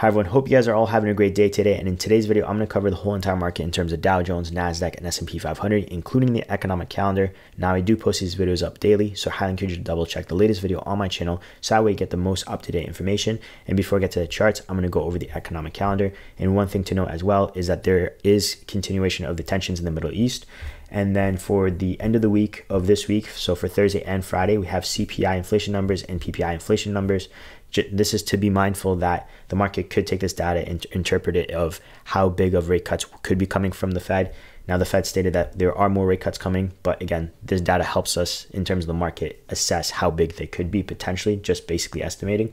However, I hope you guys are all having a great day today. And in today's video, I'm going to cover the whole entire market in terms of Dow Jones, Nasdaq, and S&P 500, including the economic calendar. Now, I do post these videos up daily, so I highly encourage you to double check the latest video on my channel so that way you get the most up-to-date information. And before I get to the charts, I'm going to go over the economic calendar. And one thing to note as well is that there is continuation of the tensions in the Middle East. And then for the end of the week of this week, so for Thursday and Friday, we have CPI inflation numbers and PPI inflation numbers. This is to be mindful that the market could take this data and interpret it of how big of rate cuts could be coming from the Fed. Now, the Fed stated that there are more rate cuts coming, but again, this data helps us in terms of the market assess how big they could be potentially, just basically estimating.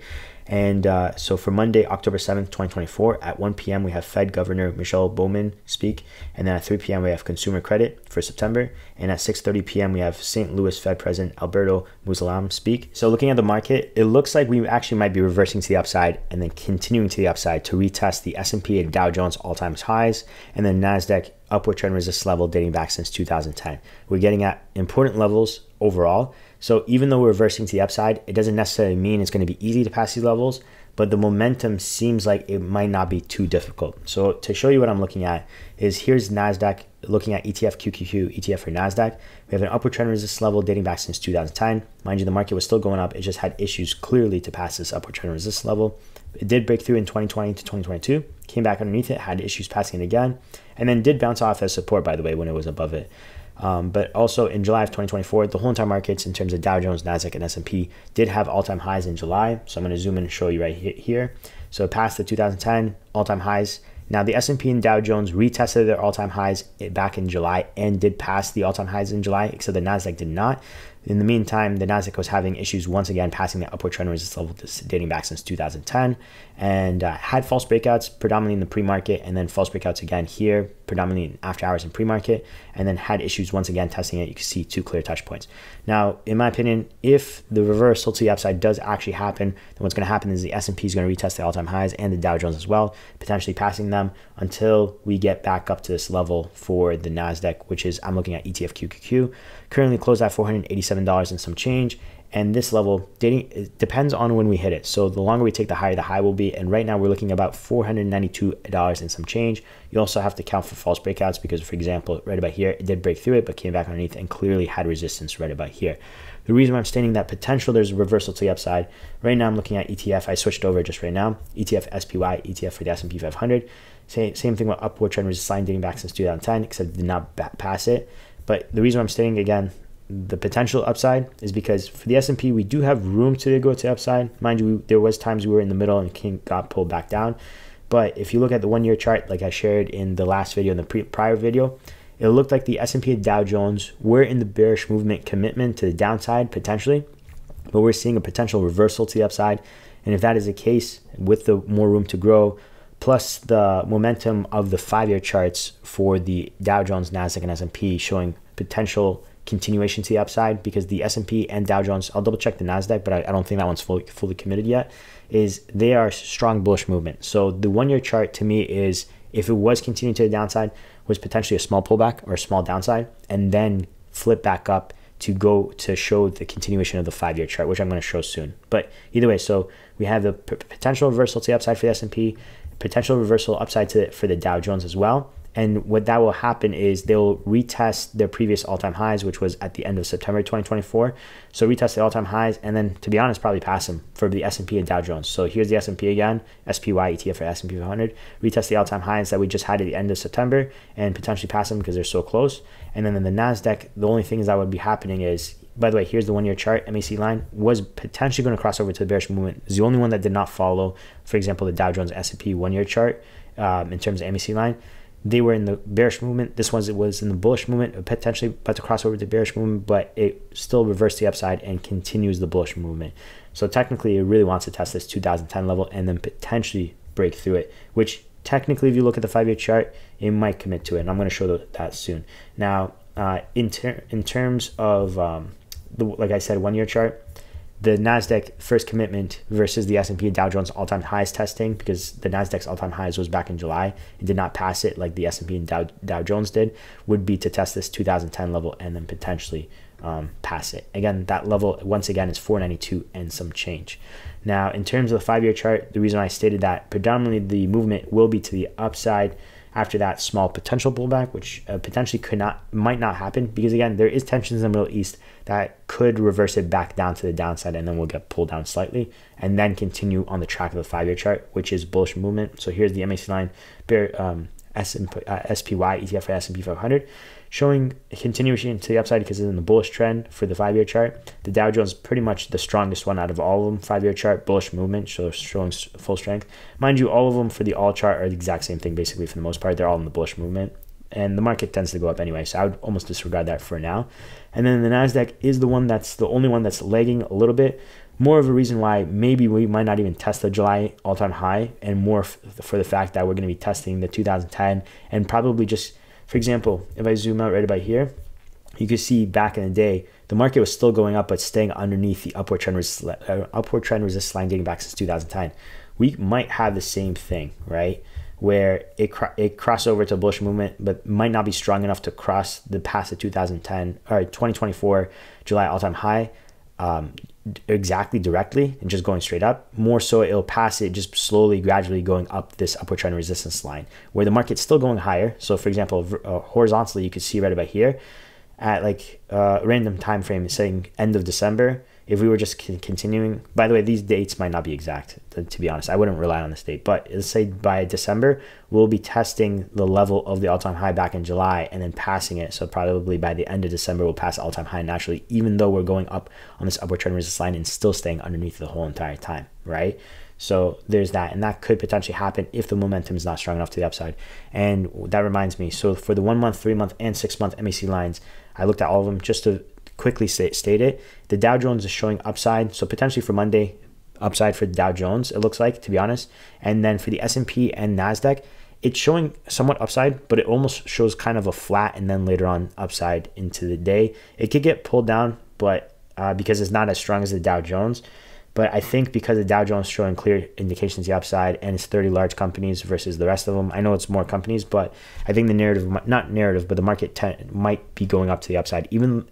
And so for Monday, October 7th, 2024, at 1 p.m., we have Fed Governor Michelle Bowman speak. And then at 3 p.m., we have consumer credit for September. And at 6:30 p.m., we have St. Louis Fed President Alberto Musalem speak. So looking at the market, it looks like we actually might be reversing to the upside and then continuing to the upside to retest the S&P and Dow Jones all-time highs and then Nasdaq upward trend resistance level dating back since 2010. We're getting at important levels overall. So even though we're reversing to the upside, it doesn't necessarily mean it's going to be easy to pass these levels, but the momentum seems like it might not be too difficult. So to show you what I'm looking at is here's Nasdaq, looking at ETF QQQ, ETF for Nasdaq. We have an upward trend resistance level dating back since 2010. Mind you, the market was still going up. It just had issues clearly to pass this upward trend resistance level. It did break through in 2020 to 2022, came back underneath it, had issues passing it again, and then did bounce off as support, by the way, when it was above it. But also in July of 2024, the whole entire markets in terms of Dow Jones, Nasdaq, and S&P did have all-time highs in July. So I'm going to zoom in and show you right here. So it passed the 2010 all-time highs. Now, the S&P and Dow Jones retested their all-time highs back in July and did pass the all-time highs in July, except the Nasdaq did not. In the meantime, the Nasdaq was having issues once again passing the upward trend resistance level dating back since 2010 and had false breakouts predominantly in the pre-market and then false breakouts again here, predominantly in after hours and pre-market, and then had issues once again testing it. You can see two clear touch points. Now, in my opinion, if the reversal to the upside does actually happen, then what's going to happen is the S&P is going to retest the all-time highs and the Dow Jones as well, potentially passing them until we get back up to this level for the Nasdaq, which is I'm looking at ETF QQQ, currently closed at $487 and some change. And this level dating, it depends on when we hit it. So the longer we take, the higher the high will be. And right now we're looking about $492 and some change. You also have to account for false breakouts because, for example, right about here, it did break through it, but came back underneath and clearly had resistance right about here. The reason why I'm stating that potential there's a reversal to the upside, right now I'm looking at ETF. I switched over just right now. ETF SPY, ETF for the S&P 500. Same thing with upward trend resistance line dating back since 2010, except it did not pass it. But the reason why I'm stating, again, the potential upside is because for the S&P, we do have room to go to the upside. Mind you, there was times we were in the middle and got pulled back down. But if you look at the one-year chart, like I shared in the last video, in the prior video, it looked like the S&P and Dow Jones were in the bearish movement commitment to the downside potentially, but we're seeing a potential reversal to the upside. And if that is the case, with the more room to grow, plus the momentum of the five-year charts for the Dow Jones, Nasdaq, and S&P showing potential continuation to the upside, because the S&P and Dow Jones, I'll double check the Nasdaq, but I don't think that one's fully committed yet, is they are strong bullish movement. So the one-year chart to me is, if it was continuing to the downside, was potentially a small pullback or a small downside, and then flip back up to go to show the continuation of the five-year chart, which I'm going to show soon. But either way, so we have the potential reversal to the upside for the S&P, potential reversal upside for the Dow Jones as well. And what that will happen is they'll retest their previous all-time highs, which was at the end of September 2024. So retest the all-time highs, and then, to be honest, probably pass them for the S&P and Dow Jones. So here's the S&P again, SPY ETF for S&P 500. Retest the all-time highs that we just had at the end of September and potentially pass them because they're so close. And then in the Nasdaq, the only things that would be happening is, by the way, here's the one-year chart, MAC line, was potentially going to cross over to the bearish movement. It's the only one that did not follow, for example, the Dow Jones S&P one-year chart in terms of MAC line. They were in the bearish movement. This one was in the bullish movement, potentially about to cross over to bearish movement, but it still reversed the upside and continues the bullish movement. So technically, it really wants to test this 2010 level and then potentially break through it, which technically, if you look at the five-year chart, it might commit to it, and I'm going to show that soon. Now, in terms of... like I said, one-year chart, the Nasdaq first commitment versus the S&P Dow Jones all-time highs testing, because the Nasdaq's all-time highs was back in July and did not pass it like the S&P and Dow Jones did, would be to test this 2010 level and then potentially past it. Again, that level once again is 492 and some change. Now, in terms of the five-year chart, the reason I stated that predominantly the movement will be to the upside after that small potential pullback, which potentially might not happen, because again, there is tensions in the Middle East that could reverse it back down to the downside, and then we'll get pulled down slightly and then continue on the track of the five-year chart, which is bullish movement. So here's the MAC line, bear SPY ETF for S&P 500, showing continuation to the upside because it's in the bullish trend for the five-year chart. The Dow Jones pretty much the strongest one out of all of them. Five-year chart, bullish movement, so showing full strength. Mind you, all of them for the all chart are the exact same thing basically for the most part. They're all in the bullish movement, and the market tends to go up anyway, so I would almost disregard that for now. And then the Nasdaq is the one that's the only one that's lagging a little bit. More of a reason why maybe we might not even test the July all-time high, and more for the fact that we're going to be testing the 2010 and probably just, for example, if I zoom out right about here, you can see back in the day, the market was still going up but staying underneath the upward trend resistance line getting back since 2010. We might have the same thing, right? Where it crossed over to a bullish movement, but might not be strong enough to cross the past the 2024 July all-time high exactly directly and just going straight up. More so, it'll pass it just slowly, gradually going up this upward trend resistance line where the market's still going higher. So for example, horizontally, you can see right about here at like a random time frame saying end of December. If we were just continuing, by the way, these dates might not be exact, to be honest. I wouldn't rely on this date, but let's say by December, we'll be testing the level of the all-time high back in July and then passing it. So probably by the end of December, we'll pass all-time high naturally, even though we're going up on this upward trend resistance line and still staying underneath the whole entire time, right? So there's that, and that could potentially happen if the momentum is not strong enough to the upside. And that reminds me, so for the 1 month, 3 month, and 6 month MAC lines, I looked at all of them just to quickly state it. The Dow Jones is showing upside, so potentially for Monday, upside for the Dow Jones, it looks like, to be honest. And then for the S&P and Nasdaq, it's showing somewhat upside, but it almost shows kind of a flat and then later on upside into the day. It could get pulled down, but because it's not as strong as the Dow Jones. But I think because the Dow Jones is showing clear indications the upside, and it's 30 large companies versus the rest of them. I know it's more companies, but I think the narrative, not narrative, but the market might be going up to the upside, even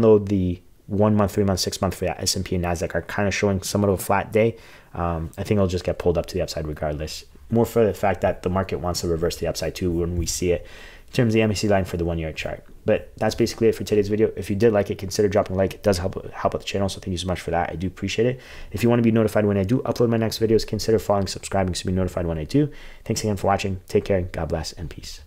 though the 1 month, 3 month, 6 month for that S&P and Nasdaq are kind of showing somewhat of a flat day. I think it'll just get pulled up to the upside regardless. More for the fact that the market wants to reverse the upside too when we see it in terms of the MAC line for the 1 year chart. But that's basically it for today's video. If you did like it, consider dropping a like. It does help out the channel, so thank you so much for that. I do appreciate it. If you want to be notified when I do upload my next videos, consider following, subscribing, so be notified when I do. Thanks again for watching. Take care. God bless and peace.